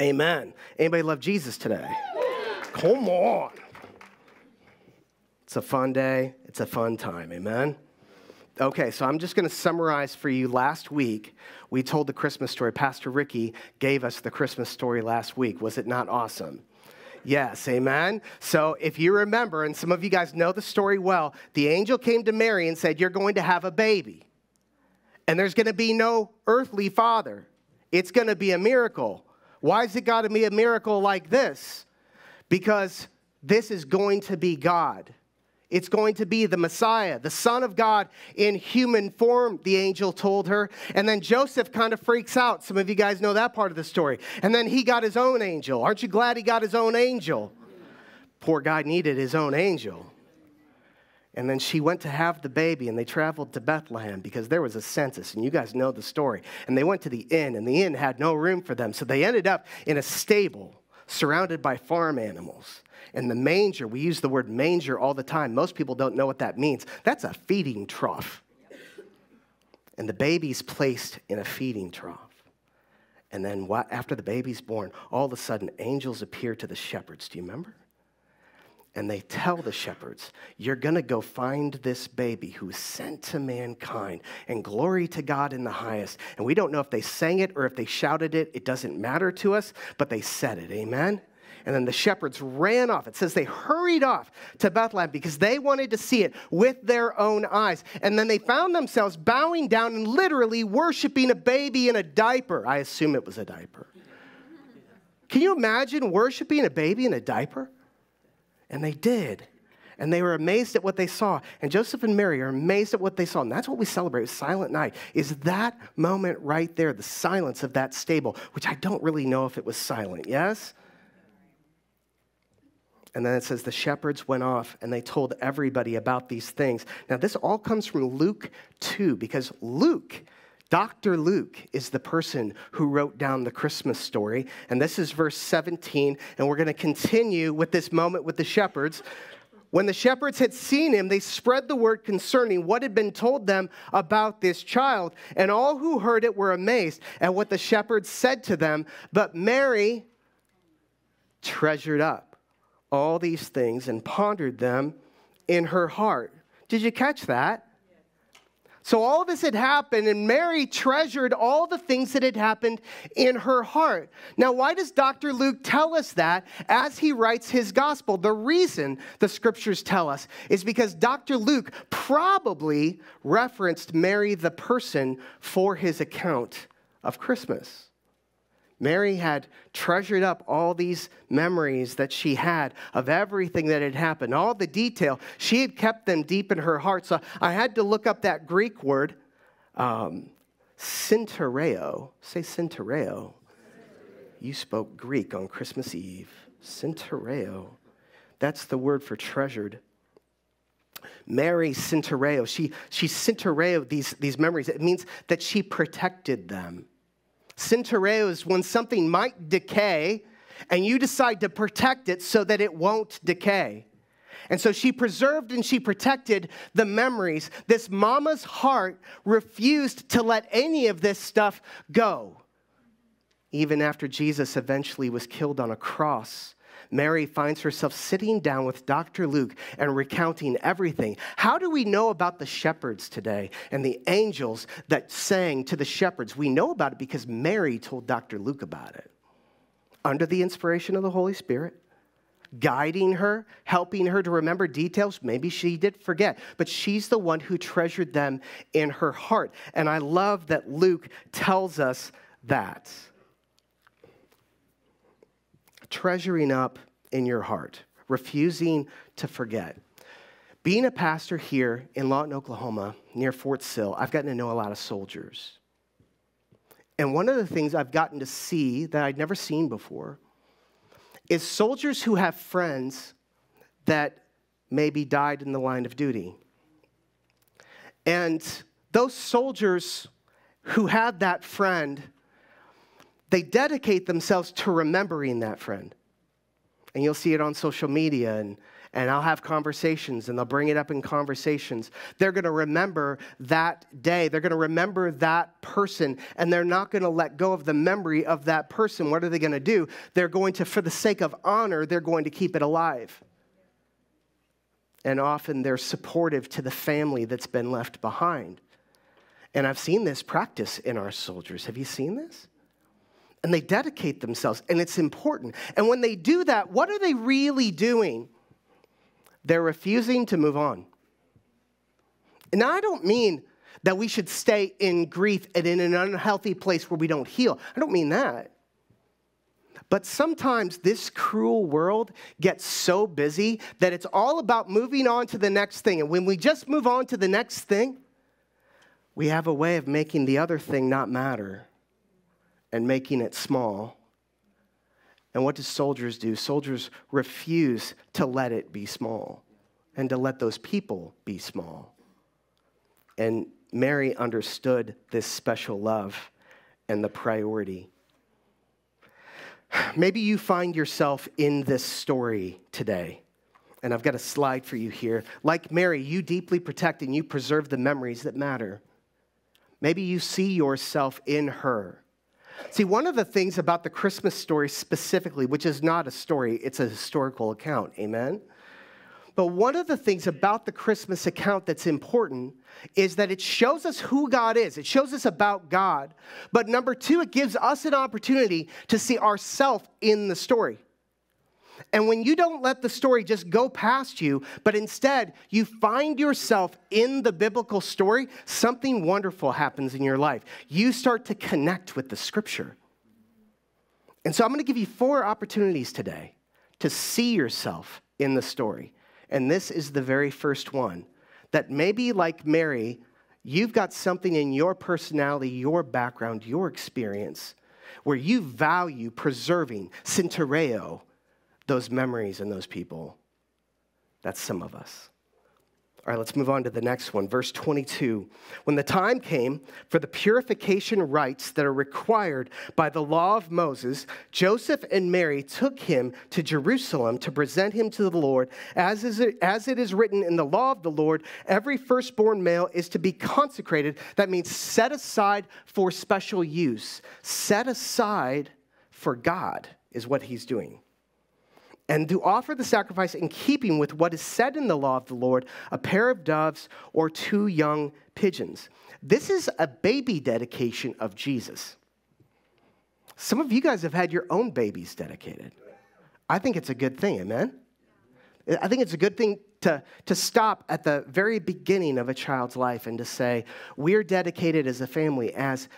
Amen. Anybody love Jesus today? Come on. It's a fun day. It's a fun time. Amen. Okay, so I'm just going to summarize for you. Last week, we told the Christmas story. Pastor Ricky gave us the Christmas story last week. Was it not awesome? Yes, amen. So if you remember, and some of you guys know the story well, the angel came to Mary and said, you're going to have a baby. And there's going to be no earthly father. It's going to be a miracle. Why is it got to be a miracle like this? Because this is going to be God. It's going to be the Messiah, the Son of God in human form, the angel told her. And then Joseph kind of freaks out. Some of you guys know that part of the story. And then he got his own angel. Aren't you glad he got his own angel? Poor guy needed his own angel. And then she went to have the baby, and they traveled to Bethlehem because there was a census, and you guys know the story. And they went to the inn, and the inn had no room for them. So they ended up in a stable surrounded by farm animals. And the manger, we use the word manger all the time. Most people don't know what that means. That's a feeding trough. And the baby's placed in a feeding trough. And then after the baby's born, all of a sudden, angels appear to the shepherds. Do you remember? And they tell the shepherds, you're going to go find this baby who's sent to mankind, and glory to God in the highest. And we don't know if they sang it or if they shouted it. It doesn't matter to us, but they said it. Amen? And then the shepherds ran off. It says they hurried off to Bethlehem because they wanted to see it with their own eyes. And then they found themselves bowing down and literally worshiping a baby in a diaper. I assume it was a diaper. Can you imagine worshiping a baby in a diaper? And they did. And they were amazed at what they saw. And Joseph and Mary are amazed at what they saw. And that's what we celebrate with Silent Night, is that moment right there, the silence of that stable, which I don't really know if it was silent, yes? And then it says the shepherds went off and they told everybody about these things. Now, this all comes from Luke 2, because Luke, Dr. Luke, is the person who wrote down the Christmas story. And this is verse 17. And we're going to continue with this moment with the shepherds. When the shepherds had seen him, they spread the word concerning what had been told them about this child. And all who heard it were amazed at what the shepherds said to them. But Mary treasured up all these things and pondered them in her heart. Did you catch that? So all of this had happened, and Mary treasured all the things that had happened in her heart. Now, why does Dr. Luke tell us that as he writes his gospel? The reason the scriptures tell us is because Dr. Luke probably referenced Mary the person for his account of Christmas. Mary had treasured up all these memories that she had of everything that had happened, all the detail. She had kept them deep in her heart. So I had to look up that Greek word, syntereo. Say syntereo. You spoke Greek on Christmas Eve. Syntereo. That's the word for treasured. Mary syntereo. She syntereoed these memories. It means that she protected them. Syntereo is when something might decay and you decide to protect it so that it won't decay. And so she preserved and she protected the memories. This mama's heart refused to let any of this stuff go. Even after Jesus eventually was killed on a cross, Mary finds herself sitting down with Dr. Luke and recounting everything. How do we know about the shepherds today and the angels that sang to the shepherds? We know about it because Mary told Dr. Luke about it. Under the inspiration of the Holy Spirit, guiding her, helping her to remember details. Maybe she did forget, but she's the one who treasured them in her heart. And I love that Luke tells us that. Treasuring up in your heart, refusing to forget. Being a pastor here in Lawton, Oklahoma, near Fort Sill, I've gotten to know a lot of soldiers. And one of the things I've gotten to see that I'd never seen before is soldiers who have friends that maybe died in the line of duty. And those soldiers who had that friend, they dedicate themselves to remembering that friend. And you'll see it on social media and and I'll have conversations, and they'll bring it up in conversations. They're going to remember that day. They're going to remember that person, and they're not going to let go of the memory of that person. What are they going to do? They're going to, for the sake of honor, they're going to keep it alive. And often they're supportive to the family that's been left behind. And I've seen this practice in our soldiers. Have you seen this? And they dedicate themselves, and it's important. And when they do that, what are they really doing? They're refusing to move on. And I don't mean that we should stay in grief and in an unhealthy place where we don't heal. I don't mean that. But sometimes this cruel world gets so busy that it's all about moving on to the next thing. And when we just move on to the next thing, we have a way of making the other thing not matter and making it small. And what do? Soldiers refuse to let it be small and to let those people be small. And Mary understood this special love and the priority. Maybe you find yourself in this story today. And I've got a slide for you here. Like Mary, you deeply protect and you preserve the memories that matter. Maybe you see yourself in her. See, one of the things about the Christmas story specifically, which is not a story, it's a historical account, amen? But one of the things about the Christmas account that's important is that it shows us who God is. It shows us about God. But number two, it gives us an opportunity to see ourselves in the story. And when you don't let the story just go past you, but instead you find yourself in the biblical story, something wonderful happens in your life. You start to connect with the scripture. And so I'm going to give you four opportunities today to see yourself in the story. And this is the very first one, that maybe like Mary, you've got something in your personality, your background, your experience, where you value preserving centureo, those memories and those people. That's some of us. All right, let's move on to the next one. Verse 22, when the time came for the purification rites that are required by the law of Moses, Joseph and Mary took him to Jerusalem to present him to the Lord. As it is written in the law of the Lord, every firstborn male is to be consecrated. That means set aside for special use. Set aside for God is what he's doing. And to offer the sacrifice in keeping with what is said in the law of the Lord, a pair of doves or two young pigeons. This is a baby dedication of Jesus. Some of you guys have had your own babies dedicated. I think it's a good thing, amen? I think it's a good thing to stop at the very beginning of a child's life and to say, we're dedicated as a family, as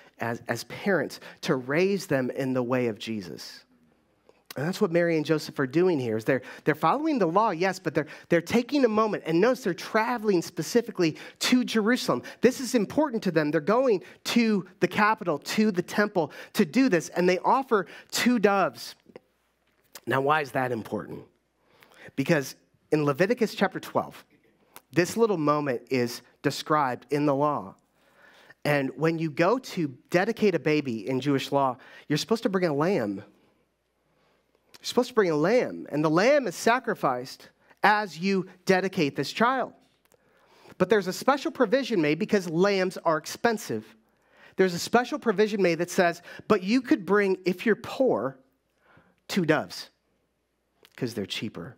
parents, to raise them in the way of Jesus. And that's what Mary and Joseph are doing here, is they're following the law, yes, but they're taking a moment. And notice they're traveling specifically to Jerusalem. This is important to them. They're going to the capital, to the temple to do this. And they offer two doves. Now, why is that important? Because in Leviticus chapter 12, this little moment is described in the law. And when you go to dedicate a baby in Jewish law, you're supposed to bring a lamb. You're supposed to bring a lamb, and the lamb is sacrificed as you dedicate this child. But there's a special provision made because lambs are expensive. There's a special provision made that says, but you could bring, if you're poor, two doves because they're cheaper.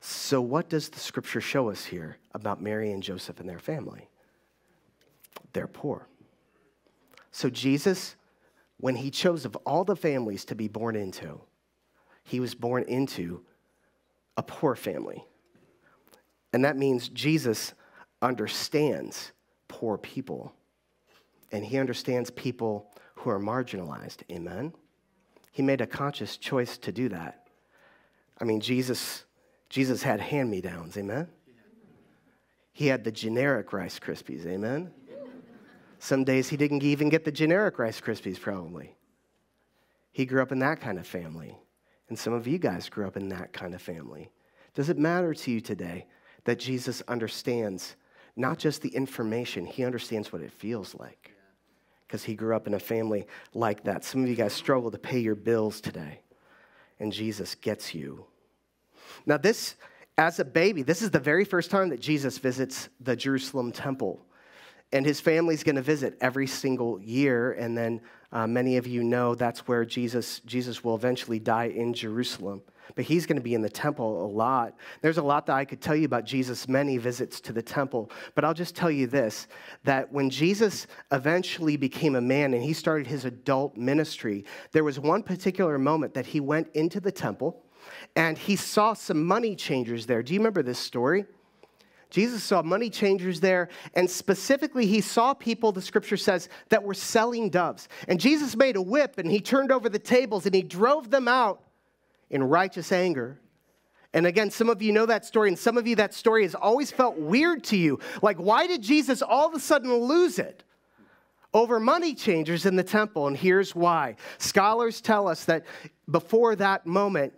So what does the scripture show us here about Mary and Joseph and their family? They're poor. So Jesus, when he chose of all the families to be born into, he was born into a poor family. And that means Jesus understands poor people. And he understands people who are marginalized, amen? He made a conscious choice to do that. I mean, Jesus had hand-me-downs, amen? He had the generic Rice Krispies, amen? Some days he didn't even get the generic Rice Krispies, probably. He grew up in that kind of family. And some of you guys grew up in that kind of family. Does it matter to you today that Jesus understands not just the information, he understands what it feels like? Because he grew up in a family like that. Some of you guys struggle to pay your bills today. And Jesus gets you. Now this, as a baby, this is the very first time that Jesus visits the Jerusalem temple. And his family's going to visit every single year. And then many of you know that's where Jesus will eventually die in Jerusalem. But he's going to be in the temple a lot. There's a lot that I could tell you about Jesus' many visits to the temple. But I'll just tell you this, that when Jesus eventually became a man and he started his adult ministry, there was one particular moment that he went into the temple and he saw some money changers there. Do you remember this story? Jesus saw money changers there, and specifically he saw people, the scripture says, that were selling doves. And Jesus made a whip, and he turned over the tables, and he drove them out in righteous anger. And again, some of you know that story, and some of you that story has always felt weird to you. Like, why did Jesus all of a sudden lose it over money changers in the temple? And here's why. Scholars tell us that before that moment,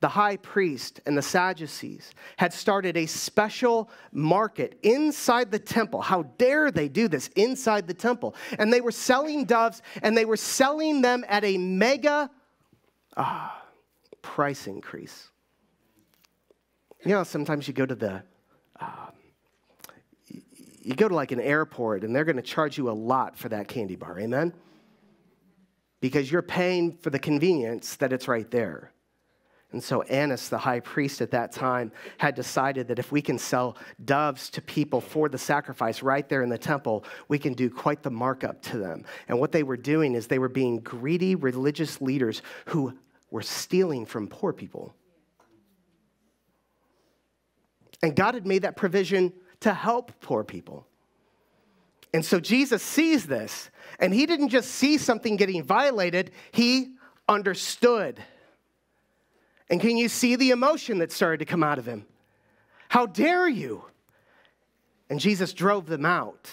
the high priest and the Sadducees had started a special market inside the temple. How dare they do this inside the temple? And they were selling doves, and they were selling them at a mega price increase. You know, sometimes you go to the, you go to like an airport, and they're going to charge you a lot for that candy bar, amen? Because you're paying for the convenience that it's right there. And so Annas, the high priest at that time, had decided that if we can sell doves to people for the sacrifice right there in the temple, we can do quite the markup to them. And what they were doing is they were being greedy religious leaders who were stealing from poor people. And God had made that provision to help poor people. And so Jesus sees this, and he didn't just see something getting violated, he understood. And can you see the emotion that started to come out of him? How dare you? And Jesus drove them out.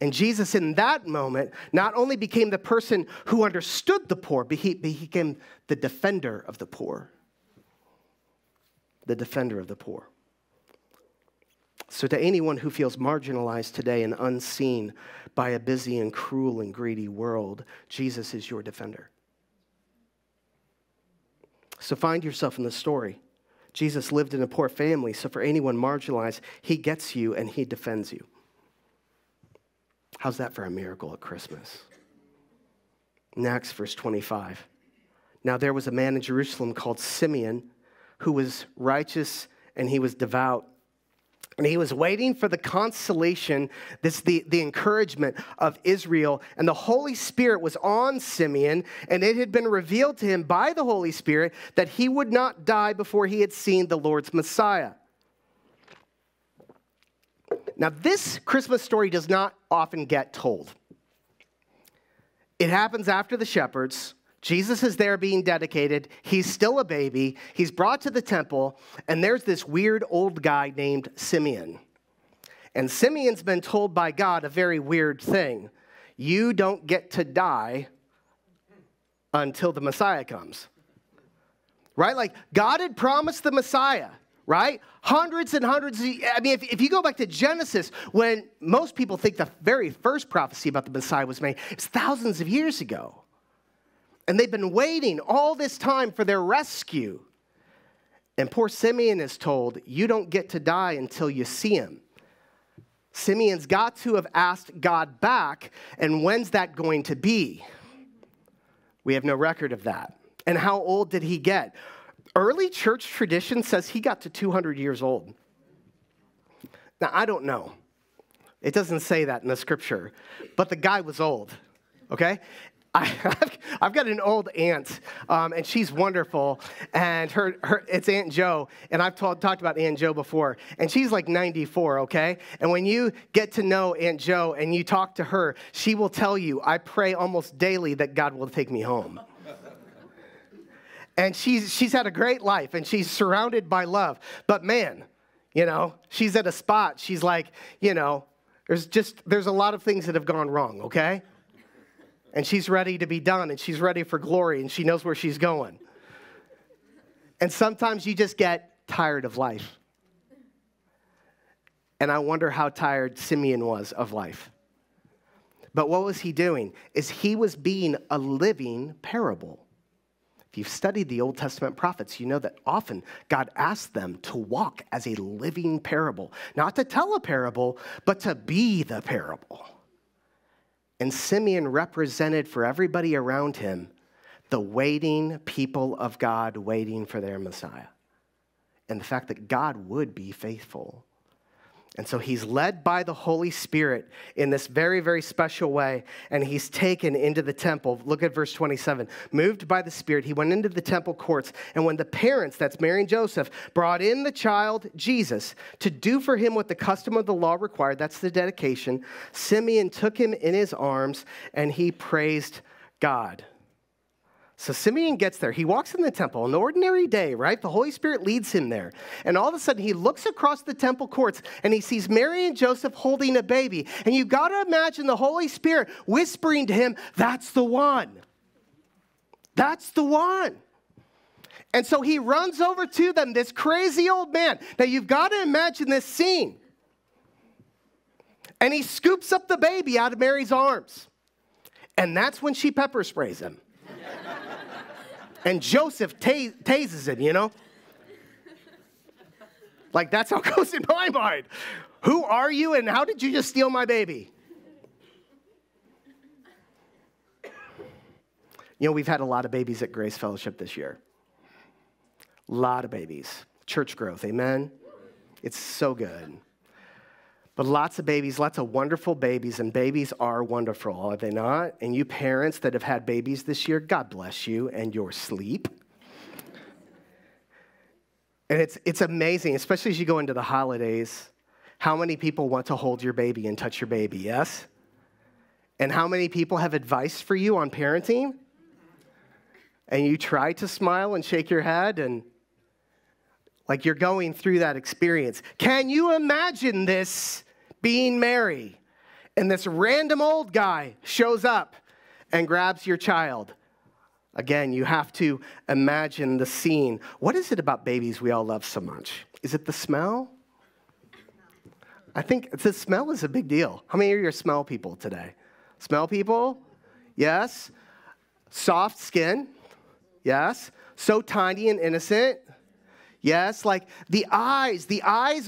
And Jesus, in that moment, not only became the person who understood the poor, but he became the defender of the poor. The defender of the poor. So to anyone who feels marginalized today and unseen by a busy and cruel and greedy world, Jesus is your defender. So find yourself in the story. Jesus lived in a poor family, so for anyone marginalized, he gets you and he defends you. How's that for a miracle at Christmas? Next, verse 25. Now there was a man in Jerusalem called Simeon who was righteous and he was devout. And he was waiting for the consolation, the encouragement of Israel. And the Holy Spirit was on Simeon, and it had been revealed to him by the Holy Spirit that he would not die before he had seen the Lord's Messiah. Now, this Christmas story does not often get told. It happens after the shepherds. Jesus is there being dedicated. He's still a baby. He's brought to the temple, and there's this weird old guy named Simeon. And Simeon's been told by God a very weird thing. You don't get to die until the Messiah comes. Right? Like, God had promised the Messiah, right? Hundreds and hundreds. I mean, if you go back to Genesis, when most people think the very first prophecy about the Messiah was made, it's thousands of years ago. And they've been waiting all this time for their rescue. And poor Simeon is told, you don't get to die until you see him. Simeon's got to have asked God back, and when's that going to be? We have no record of that. And how old did he get? Early church tradition says he got to 200 years old. Now, I don't know. It doesn't say that in the scripture. But the guy was old, okay? I've got an old aunt, and she's wonderful, and it's Aunt Jo, and I've talked about Aunt Jo before, and she's like 94, okay? And when you get to know Aunt Jo and you talk to her, she will tell you, I pray almost daily that God will take me home. And she's had a great life, and she's surrounded by love. But man, you know, she's at a spot. She's like, you know, there's a lot of things that have gone wrong, okay? And she's ready to be done, and she's ready for glory, and she knows where she's going. And sometimes you just get tired of life. And I wonder how tired Simeon was of life. But what was he doing? He was being a living parable. If you've studied the Old Testament prophets, you know that often God asked them to walk as a living parable, not to tell a parable, but to be the parable. And Simeon represented for everybody around him the waiting people of God waiting for their Messiah, and the fact that God would be faithful. And so he's led by the Holy Spirit in this very, very special way, and he's taken into the temple. Look at verse 27. Moved by the Spirit, he went into the temple courts, and when the parents, that's Mary and Joseph, brought in the child Jesus to do for him what the custom of the law required, that's the dedication, Simeon took him in his arms, and he praised God. So Simeon gets there. He walks in the temple, an ordinary day, right? The Holy Spirit leads him there. And all of a sudden, he looks across the temple courts, and he sees Mary and Joseph holding a baby. And you've got to imagine the Holy Spirit whispering to him, that's the one. That's the one. And so he runs over to them, this crazy old man. Now, you've got to imagine this scene. And he scoops up the baby out of Mary's arms. And that's when she pepper sprays him. And Joseph tases him, you know? Like, that's how it goes in my mind. Who are you, and how did you just steal my baby? You know, we've had a lot of babies at Grace Fellowship this year. A lot of babies. Church growth, amen? It's so good. But lots of babies, lots of wonderful babies, and babies are wonderful, are they not? And you parents that have had babies this year, God bless you and your sleep. And it's amazing, especially as you go into the holidays, how many people want to hold your baby and touch your baby, yes? And how many people have advice for you on parenting? And you try to smile and shake your head and like you're going through that experience. Can you imagine this being Mary? And this random old guy shows up and grabs your child. Again, you have to imagine the scene. What is it about babies we all love so much? Is it the smell? I think the smell is a big deal. How many of you are smell people today? Smell people? Yes. Soft skin? Yes. So tiny and innocent? Yes, like the eyes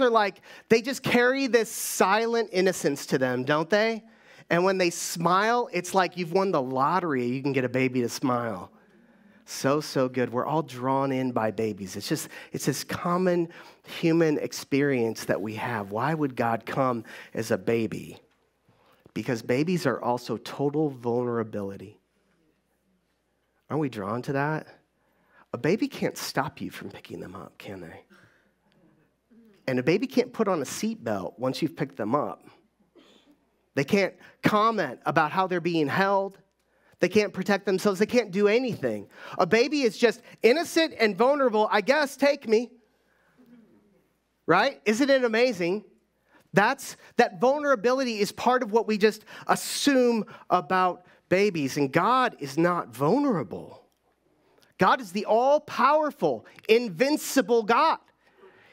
are like, they just carry this silent innocence to them, don't they? And when they smile, it's like you've won the lottery. You can get a baby to smile. So, so good. We're all drawn in by babies. It's just, it's this common human experience that we have. Why would God come as a baby? Because babies are also total vulnerability. Aren't we drawn to that? A baby can't stop you from picking them up, can they? And a baby can't put on a seatbelt once you've picked them up. They can't comment about how they're being held. They can't protect themselves. They can't do anything. A baby is just innocent and vulnerable. I guess, take me. Right? Isn't it amazing? That vulnerability is part of what we just assume about babies. And God is not vulnerable. God is the all-powerful, invincible God.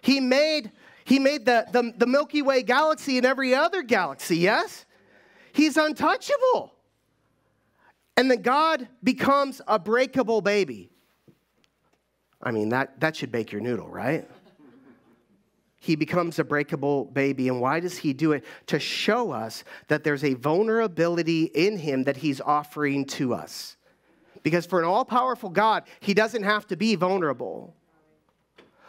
He made the Milky Way galaxy and every other galaxy, yes? He's untouchable. And then God becomes a breakable baby. I mean, that should bake your noodle, right? He becomes a breakable baby. And why does he do it? To show us that there's a vulnerability in him that he's offering to us. Because for an all-powerful God, he doesn't have to be vulnerable.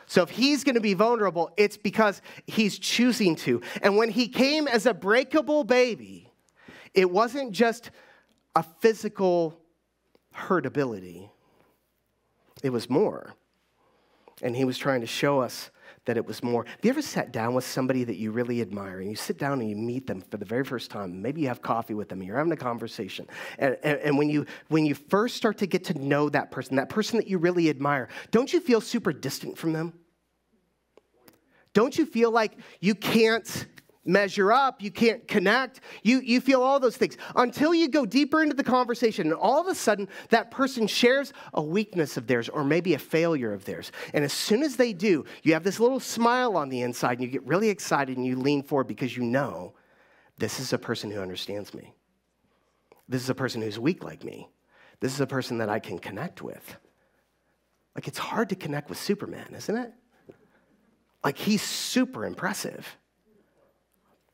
So if he's going to be vulnerable, it's because he's choosing to. And when he came as a breakable baby, it wasn't just a physical hurtability. It was more. And he was trying to show us that it was more. Have you ever sat down with somebody that you really admire, and you sit down and you meet them for the very first time? Maybe you have coffee with them, and you're having a conversation. And when you first start to get to know that person that you really admire, don't you feel super distant from them? Don't you feel like you can't measure up, you can't connect, you feel all those things, until you go deeper into the conversation, and all of a sudden, that person shares a weakness of theirs, or maybe a failure of theirs, and as soon as they do, you have this little smile on the inside, and you get really excited, and you lean forward, because you know, this is a person who understands me. This is a person who's weak like me. This is a person that I can connect with. Like, it's hard to connect with Superman, isn't it? Like, he's super impressive,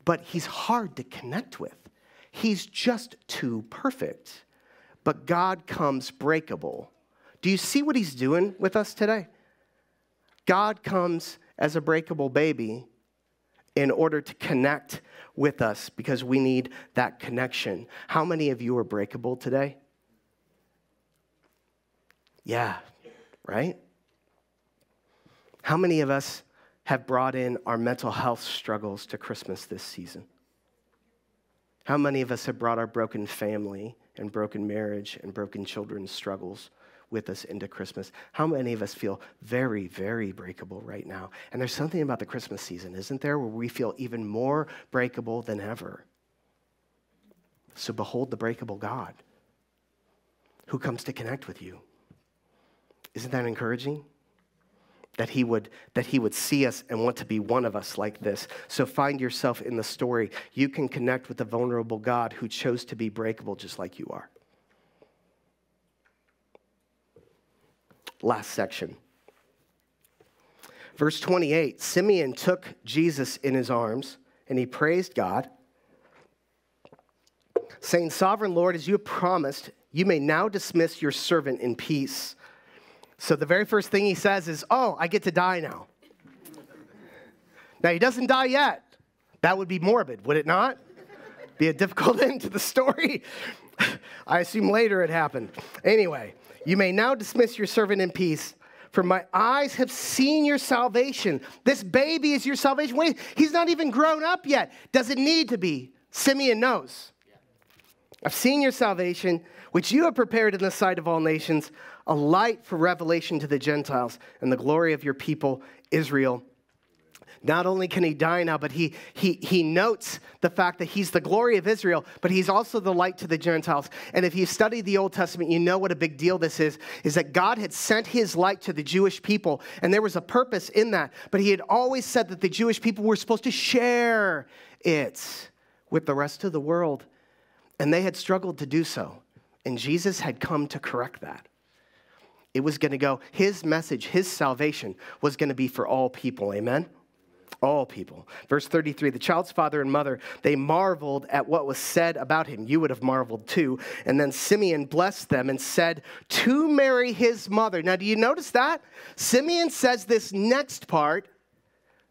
but he's hard to connect with. He's just too perfect. But God comes breakable. Do you see what he's doing with us today? God comes as a breakable baby in order to connect with us because we need that connection. How many of you are breakable today? Yeah, right? How many of us have brought in our mental health struggles to Christmas this season? How many of us have brought our broken family and broken marriage and broken children's struggles with us into Christmas? How many of us feel very, very breakable right now? And there's something about the Christmas season, isn't there, where we feel even more breakable than ever. So behold the breakable God who comes to connect with you. Isn't that encouraging? That he would see us and want to be one of us like this. So find yourself in the story. You can connect with the vulnerable God who chose to be breakable just like you are. Last section. Verse 28, Simeon took Jesus in his arms and he praised God, saying, "Sovereign Lord, as you have promised, you may now dismiss your servant in peace." So the very first thing he says is, oh, I get to die now. Now, he doesn't die yet. That would be morbid, would it not? Be a difficult end to the story. I assume later it happened. Anyway, you may now dismiss your servant in peace, for my eyes have seen your salvation. This baby is your salvation. Wait, he's not even grown up yet. Does it need to be? Simeon knows. I've seen your salvation, which you have prepared in the sight of all nations, a light for revelation to the Gentiles and the glory of your people, Israel. Not only can he die now, but he notes the fact that he's the glory of Israel, but he's also the light to the Gentiles. And if you study the Old Testament, you know what a big deal this is that God had sent his light to the Jewish people, and there was a purpose in that. But he had always said that the Jewish people were supposed to share it with the rest of the world. And they had struggled to do so. And Jesus had come to correct that. It was going to go, his message, his salvation was going to be for all people. Amen? All people. Verse 33, the child's father and mother, they marveled at what was said about him. You would have marveled too. And then Simeon blessed them and said to Mary, his mother. Now, do you notice that? Simeon says this next part,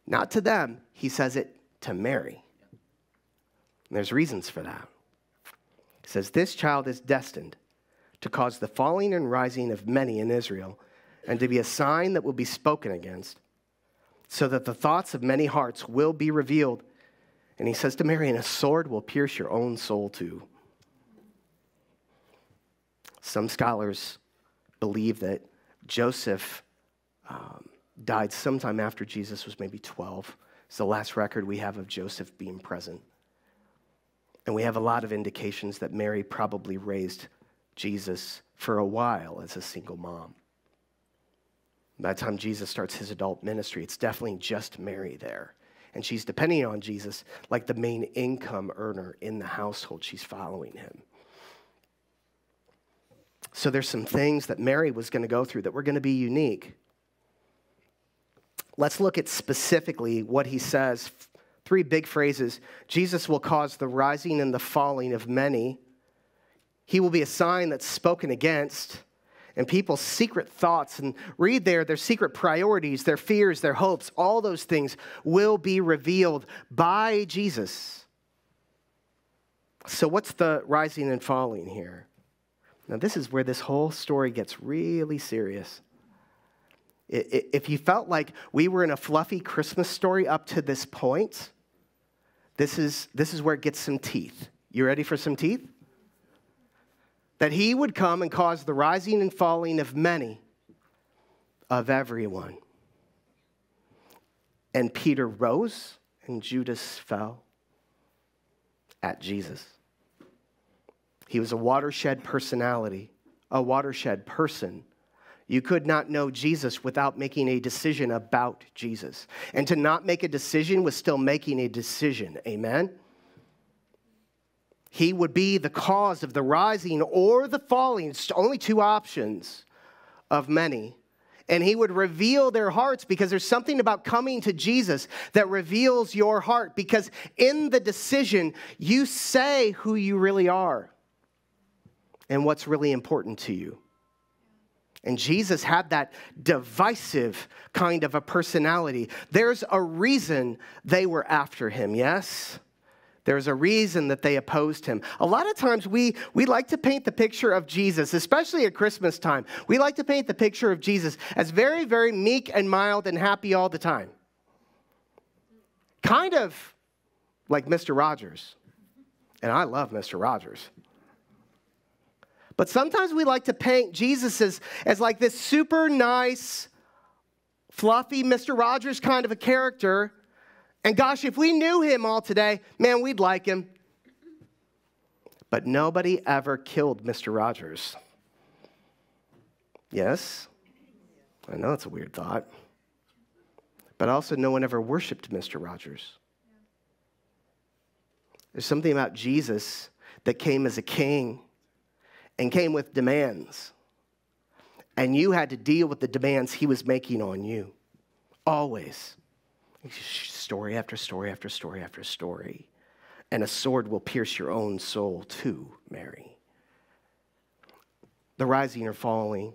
not to them. He says it to Mary. And there's reasons for that. It says, this child is destined to cause the falling and rising of many in Israel and to be a sign that will be spoken against so that the thoughts of many hearts will be revealed. And he says to Mary, and a sword will pierce your own soul too. Some scholars believe that Joseph died sometime after Jesus was maybe 12. It's the last record we have of Joseph being present. And we have a lot of indications that Mary probably raised Jesus for a while as a single mom. By the time Jesus starts his adult ministry, it's definitely just Mary there. And she's depending on Jesus like the main income earner in the household. She's following him. So there's some things that Mary was going to go through that were going to be unique. Let's look at specifically what he says. Three big phrases. Jesus will cause the rising and the falling of many. He will be a sign that's spoken against. And people's secret thoughts, and read there, their secret priorities, their fears, their hopes, all those things will be revealed by Jesus. So what's the rising and falling here? Now this is where this whole story gets really serious. If you felt like we were in a fluffy Christmas story up to this point, this is where it gets some teeth. You ready for some teeth? That he would come and cause the rising and falling of many, of everyone. And Peter rose and Judas fell at Jesus. He was a watershed personality, a watershed person. You could not know Jesus without making a decision about Jesus. And to not make a decision was still making a decision. Amen? He would be the cause of the rising or the falling. It's only two options of many. and he would reveal their hearts, because there's something about coming to Jesus that reveals your heart, because in the decision, you say who you really are and what's really important to you. And Jesus had that divisive kind of a personality. There's a reason they were after him, yes? There's a reason that they opposed him. A lot of times we like to paint the picture of Jesus, especially at Christmas time. We like to paint the picture of Jesus as very, very meek and mild and happy all the time. Kind of like Mr. Rogers. And I love Mr. Rogers. But sometimes we like to paint Jesus as like this super nice, fluffy Mr. Rogers kind of a character. And gosh, if we knew him all today, man, we'd like him. But nobody ever killed Mr. Rogers. Yes? I know it's a weird thought. But also, no one ever worshiped Mr. Rogers. There's something about Jesus that came as a king and came with demands. And you had to deal with the demands he was making on you. Always. Story after story after story after story. And a sword will pierce your own soul too, Mary. The rising or falling,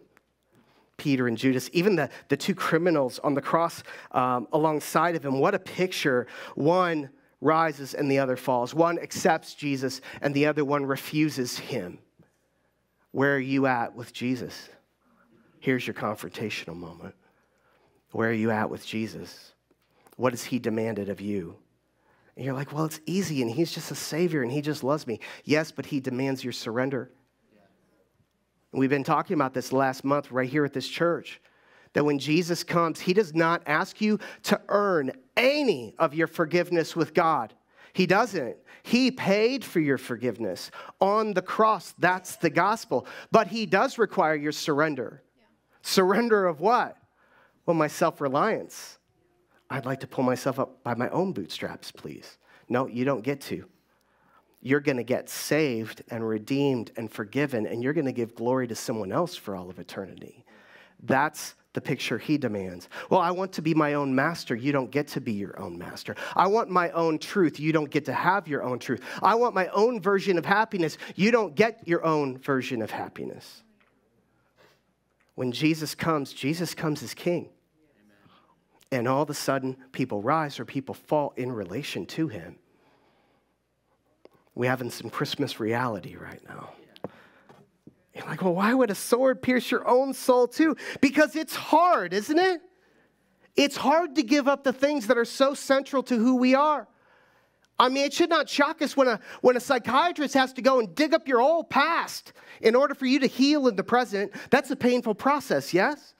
Peter and Judas, even the two criminals on the cross alongside of him. What a picture. One rises and the other falls. One accepts Jesus and the other one refuses him. Where are you at with Jesus? Here's your confrontational moment. Where are you at with Jesus? What has he demanded of you? And you're like, well, it's easy, and he's just a savior, and he just loves me. Yes, but he demands your surrender. Yeah. We've been talking about this last month right here at this church, that when Jesus comes, he does not ask you to earn any of your forgiveness with God. He doesn't. He paid for your forgiveness on the cross. That's the gospel. But he does require your surrender. Yeah. Surrender of what? Well, my self-reliance. I'd like to pull myself up by my own bootstraps, please. No, you don't get to. You're going to get saved and redeemed and forgiven, and you're going to give glory to someone else for all of eternity. That's the picture he demands. Well, I want to be my own master. You don't get to be your own master. I want my own truth. You don't get to have your own truth. I want my own version of happiness. You don't get your own version of happiness. When Jesus comes as king. And all of a sudden, people rise or people fall in relation to him. We're having some Christmas reality right now. You're like, well, why would a sword pierce your own soul too? Because it's hard, isn't it? It's hard to give up the things that are so central to who we are. I mean, it should not shock us when a psychiatrist has to go and dig up your whole past in order for you to heal in the present. That's a painful process, yes?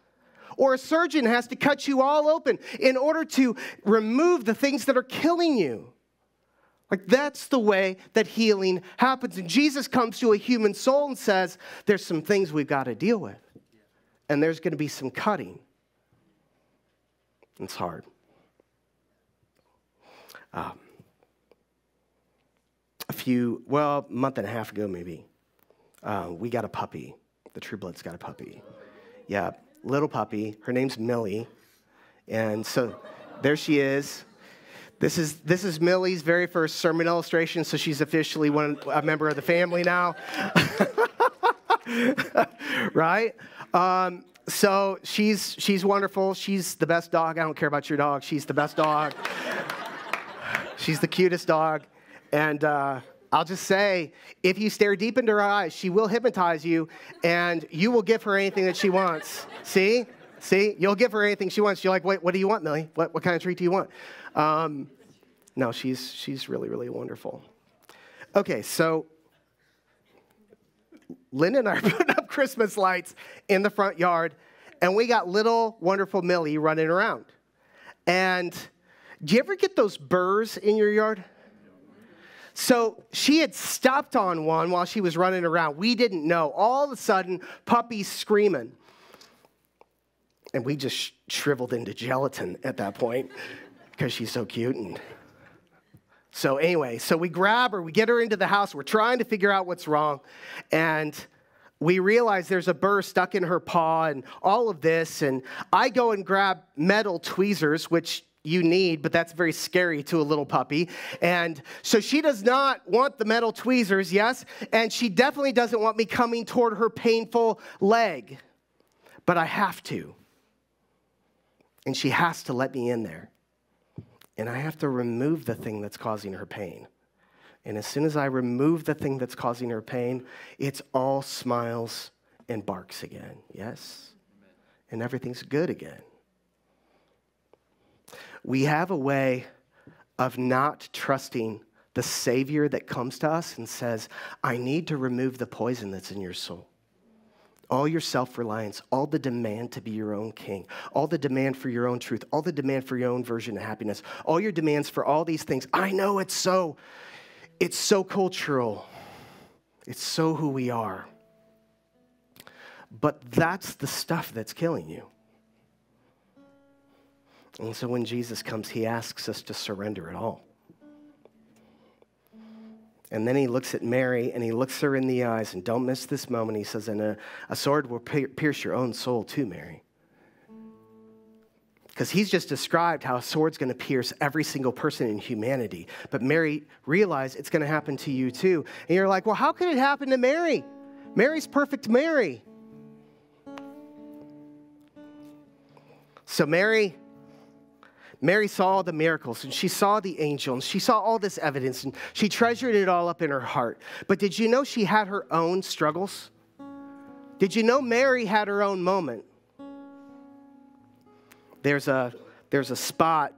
Or a surgeon has to cut you all open in order to remove the things that are killing you. Like, that's the way that healing happens. And Jesus comes to a human soul and says, there's some things we've got to deal with. And there's going to be some cutting. It's hard. A month and a half ago maybe, we got a puppy. The True Blood's got a puppy. Yeah. Little puppy. Her name's Millie. And so there she is. This is Millie's very first sermon illustration, so she's officially a member of the family now. Right? So she's wonderful. She's the best dog. I don't care about your dog. She's the best dog. She's the cutest dog. And I'll just say, if you stare deep into her eyes, she will hypnotize you, and you will give her anything that she wants. See? See? You'll give her anything she wants. You're like, wait, what do you want, Millie? What kind of treat do you want? No, she's really, really wonderful. Okay, so Linda and I are putting up Christmas lights in the front yard, and we got little, wonderful Millie running around. And do you ever get those burrs in your yard? So she had stopped on one while she was running around. We didn't know. All of a sudden, puppy's screaming. And we just shriveled into gelatin at that point because she's so cute. And so anyway, so we grab her. We get her into the house. We're trying to figure out what's wrong. And we realize there's a burr stuck in her paw and all of this. And I go and grab metal tweezers, which you need, but that's very scary to a little puppy. And so she does not want the metal tweezers, yes? And she definitely doesn't want me coming toward her painful leg. But I have to. And she has to let me in there. And I have to remove the thing that's causing her pain. And as soon as I remove the thing that's causing her pain, it's all smiles and barks again, yes? Amen. And everything's good again. We have a way of not trusting the Savior that comes to us and says, I need to remove the poison that's in your soul. All your self-reliance, all the demand to be your own king, all the demand for your own truth, all the demand for your own version of happiness, all your demands for all these things. I know it's so cultural. It's so who we are. But that's the stuff that's killing you. And so when Jesus comes, he asks us to surrender it all. And then he looks at Mary, and he looks her in the eyes, and don't miss this moment. He says, and a sword will pierce your own soul too, Mary. Because he's just described how a sword's going to pierce every single person in humanity. But Mary realized it's going to happen to you too. And you're like, well, how could it happen to Mary? Mary's perfect Mary. So Mary saw the miracles, and she saw the angel, and she saw all this evidence, and she treasured it all up in her heart. But did you know she had her own struggles? Did you know Mary had her own moment? There's a spot,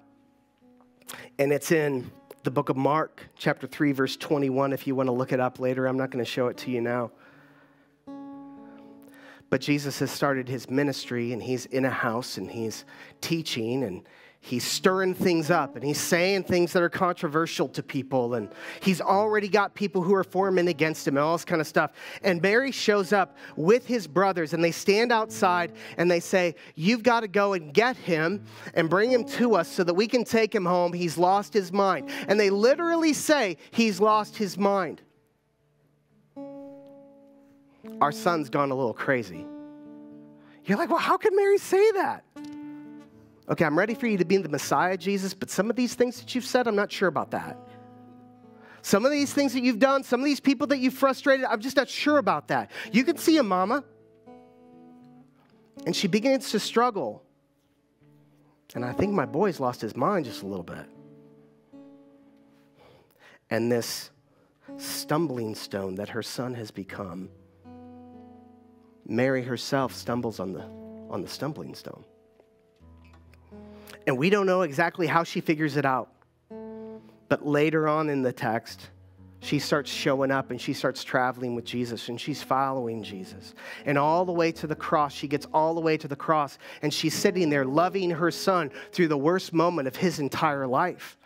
and it's in the book of Mark, chapter 3, verse 21, if you want to look it up later. I'm not going to show it to you now. But Jesus has started his ministry, and he's in a house, and he's teaching, and he's stirring things up, and he's saying things that are controversial to people, and he's already got people who are for him and against him and all this kind of stuff. And Mary shows up with his brothers, and they stand outside, and they say, you've got to go and get him and bring him to us so that we can take him home. He's lost his mind. And they literally say, he's lost his mind. Our son's gone a little crazy. You're like, well, how could Mary say that? Okay, I'm ready for you to be the Messiah, Jesus, but some of these things that you've said, I'm not sure about that. Some of these things that you've done, some of these people that you've frustrated, I'm just not sure about that. You can see a mama. And she begins to struggle. And I think my boy's lost his mind just a little bit. And this stumbling stone that her son has become, Mary herself stumbles on the stumbling stone. And we don't know exactly how she figures it out. But later on in the text, she starts showing up and she starts traveling with Jesus and she's following Jesus. And all the way to the cross, she gets all the way to the cross and she's sitting there loving her son through the worst moment of his entire life.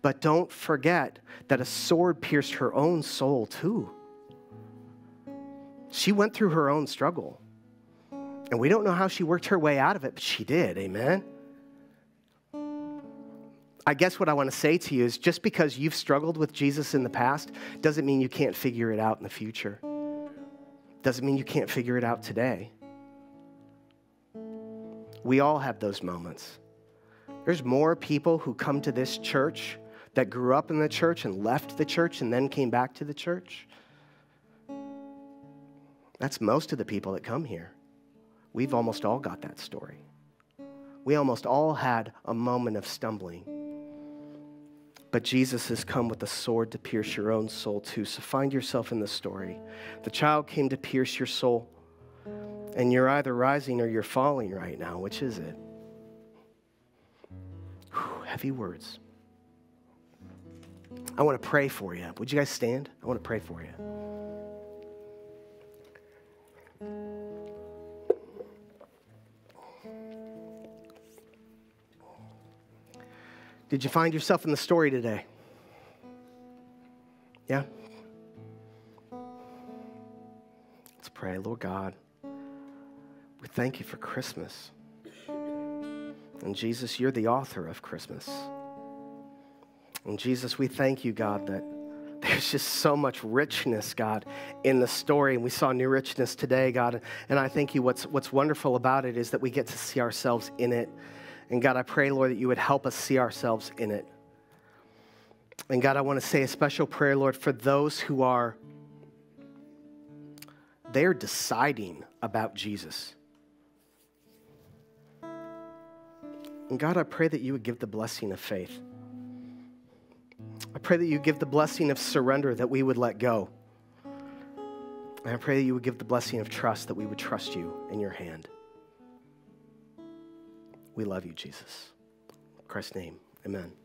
But don't forget that a sword pierced her own soul too. She went through her own struggle. And we don't know how she worked her way out of it, but she did, amen? I guess what I want to say to you is just because you've struggled with Jesus in the past doesn't mean you can't figure it out in the future. Doesn't mean you can't figure it out today. We all have those moments. There's more people who come to this church that grew up in the church and left the church and then came back to the church. That's most of the people that come here. We've almost all got that story. We almost all had a moment of stumbling. But Jesus has come with a sword to pierce your own soul too. So find yourself in the story. The child came to pierce your soul. And you're either rising or you're falling right now. Which is it? Whew, heavy words. I want to pray for you. Would you guys stand? I want to pray for you. Did you find yourself in the story today? Yeah? Let's pray. Lord God, we thank you for Christmas. And Jesus, you're the author of Christmas. And Jesus, we thank you, God, that There's just so much richness, God, in the story. And we saw new richness today, God. And I thank you. What's wonderful about it is that we get to see ourselves in it. And God, I pray, Lord, that you would help us see ourselves in it. And God, I want to say a special prayer, Lord, for those who are, they're deciding about Jesus. And God, I pray that you would give the blessing of faith. I pray that you give the blessing of surrender, that we would let go. And I pray that you would give the blessing of trust, that we would trust you in your hand. We love you, Jesus. In Christ's name, amen.